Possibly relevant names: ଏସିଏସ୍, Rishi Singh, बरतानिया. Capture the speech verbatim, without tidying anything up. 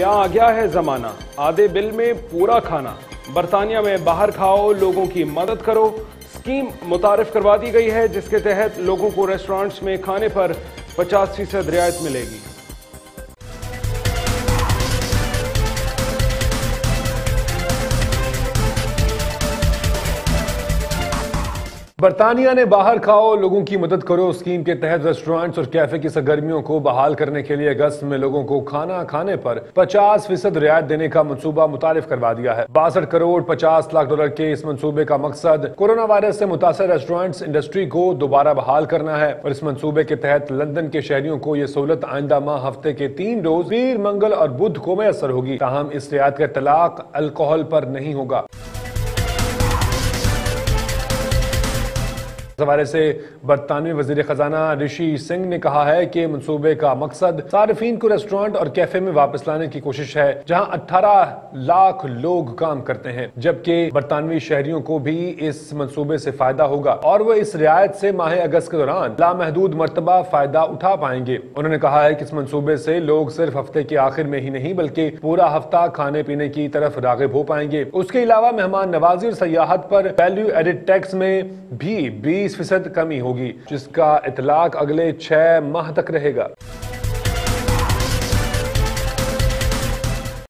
क्या आ गया है जमाना, आधे बिल में पूरा खाना। बरतानिया में बाहर खाओ, लोगों की मदद करो स्कीम मुतारिफ करवा दी गई है, जिसके तहत लोगों को रेस्टोरेंट्स में खाने पर पचास फीसद रियायत मिलेगी। बरतानिया ने बाहर खाओ लोगों की मदद करो स्कीम के तहत रेस्टोरेंट्स और कैफे की सरगर्मियों को बहाल करने के लिए अगस्त में लोगों को खाना खाने पर पचास फीसद रियायत देने का मंसूबा मुतारिफ करवा दिया है। बासठ करोड़ पचास लाख डॉलर के इस मंसूबे का मकसद कोरोना वायरस से मुतासर रेस्टोरेंट्स इंडस्ट्री को दोबारा बहाल करना है और इस मंसूबे के तहत लंदन के शहरियों को ये सहूलत आइंदा माह हफ्ते के तीन रोज पीर, मंगल और बुध को मैसर होगी। ताहम इस रियायत का तलाक अल्कोहल पर नहीं होगा। इस हवाले से बरतानवी वजीर खजाना ऋषि सिंह ने कहा है कि मंसूबे का मकसद सार्फिन को रेस्टोरेंट और कैफे में वापस लाने की कोशिश है, जहां अठारह लाख लोग काम करते हैं, जबकि बरतानवी शहरियों को भी इस मंसूबे से फायदा होगा और वो इस रियायत से माह अगस्त के दौरान लामहदूद मरतबा फायदा उठा पाएंगे। उन्होंने कहा है कि इस मंसूबे से लोग सिर्फ हफ्ते के आखिर में ही नहीं बल्कि पूरा हफ्ता खाने पीने की तरफ रागिब हो पाएंगे। उसके अलावा मेहमान नवाजी और सियाहत पर वैल्यू एडिड टैक्स में भी बीस फीसद कमी होगी, जिसका इतलाक अगले छह माह तक रहेगा।